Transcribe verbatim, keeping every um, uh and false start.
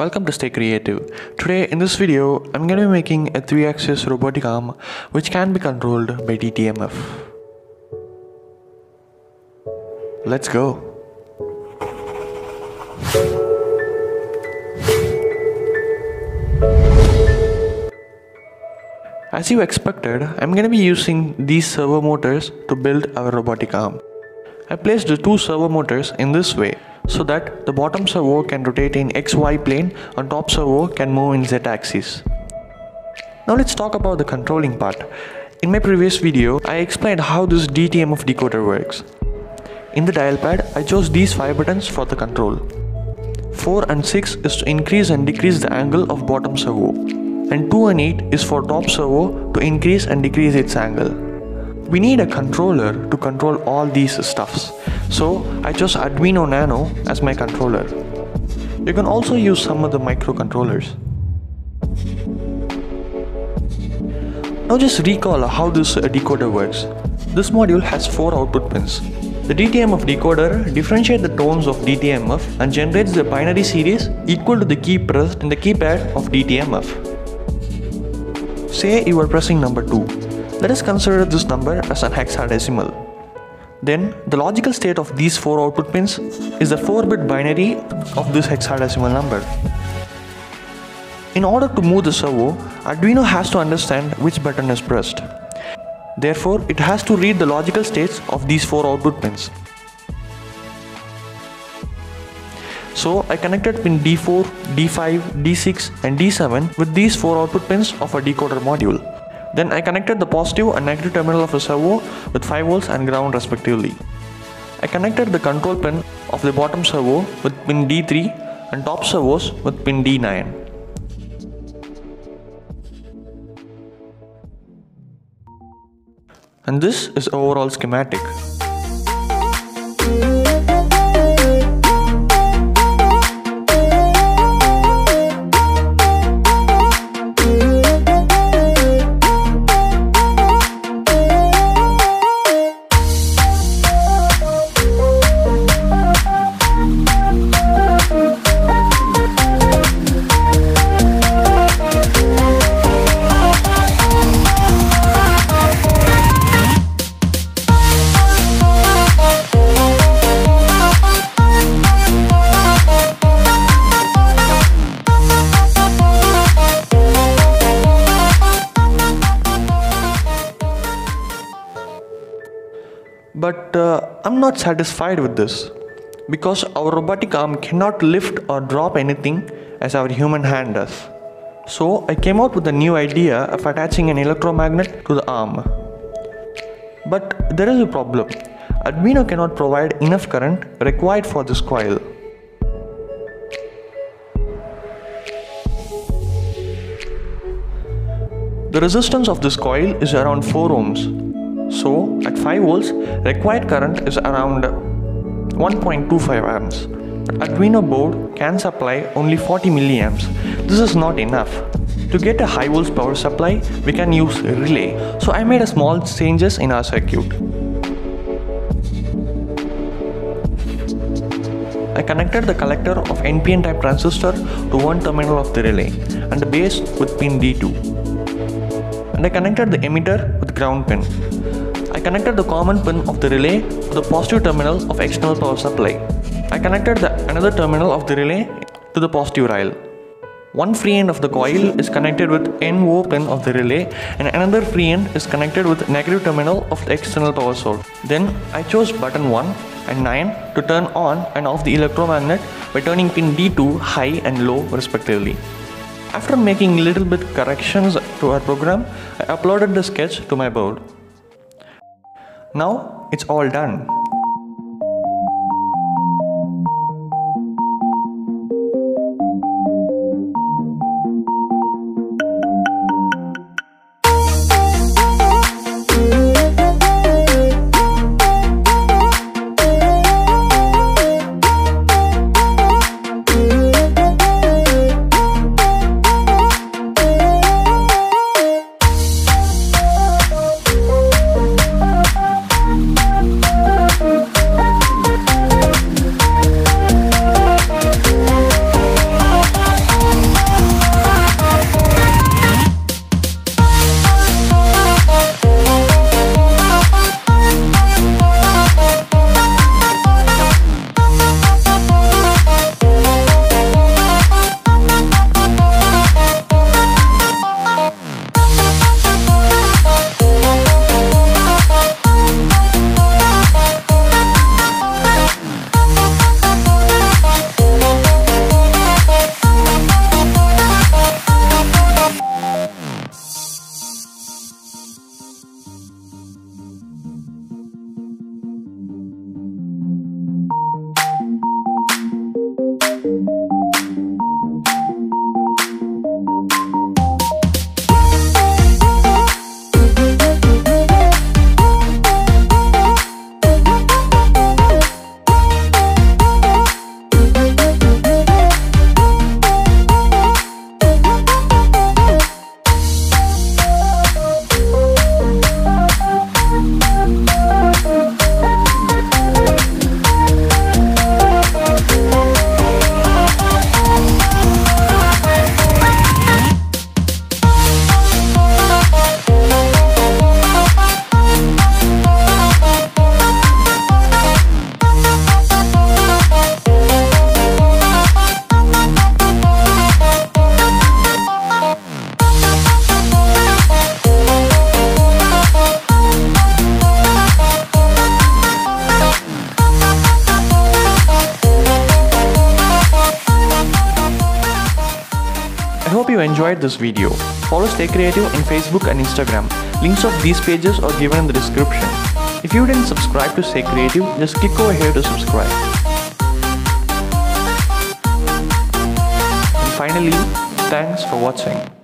Welcome to Stay Creative. Today in this video, I'm going to be making a three axis robotic arm which can be controlled by D T M F. Let's go! As you expected, I'm going to be using these servo motors to build our robotic arm. I placed the two servo motors in this way, so that the bottom servo can rotate in X Y plane and top servo can move in Z axis. Now let's talk about the controlling part. In my previous video, I explained how this D T M F decoder works. In the dial pad, I chose these five buttons for the control. four and six is to increase and decrease the angle of bottom servo, and two and eight is for top servo to increase and decrease its angle. We need a controller to control all these stuffs, so I chose Arduino Nano as my controller. You can also use some of the microcontrollers. Now just recall how this decoder works. This module has four output pins. The D T M F decoder differentiates the tones of D T M F and generates the binary series equal to the key pressed in the keypad of D T M F. Say you are pressing number two. Let us consider this number as an hexadecimal. Then the logical state of these four output pins is the four bit binary of this hexadecimal number. In order to move the servo, Arduino has to understand which button is pressed. Therefore, it has to read the logical states of these four output pins. So I connected pin D four, D five, D six and D seven with these four output pins of a decoder module. Then I connected the positive and negative terminal of a servo with five volts and ground respectively. I connected the control pin of the bottom servo with pin D three and top servos with pin D nine. And this is overall schematic. But uh, I'm not satisfied with this, because our robotic arm cannot lift or drop anything as our human hand does. So I came out with a new idea of attaching an electromagnet to the arm. But there is a problem. Arduino cannot provide enough current required for this coil. The resistance of this coil is around four ohms. So, at five volts, required current is around one point two five amps. But Arduino board can supply only forty milliamps. This is not enough. To get a high volts power supply, we can use a relay. So I made a small changes in our circuit. I connected the collector of N P N type transistor to one terminal of the relay and the base with pin D two. And I connected the emitter with ground pin. I connected the common pin of the relay to the positive terminal of external power supply. I connected the another terminal of the relay to the positive rail. One free end of the coil is connected with N O pin of the relay and another free end is connected with negative terminal of the external power source. Then I chose button one and nine to turn on and off the electromagnet by turning pin D two high and low respectively. After making little bit corrections to our program, I uploaded the sketch to my board. Now it's all done. I hope you enjoyed this video. Follow Stay Creative on Facebook and Instagram. Links of these pages are given in the description. If you didn't subscribe to Stay Creative, just click over here to subscribe. And finally, thanks for watching.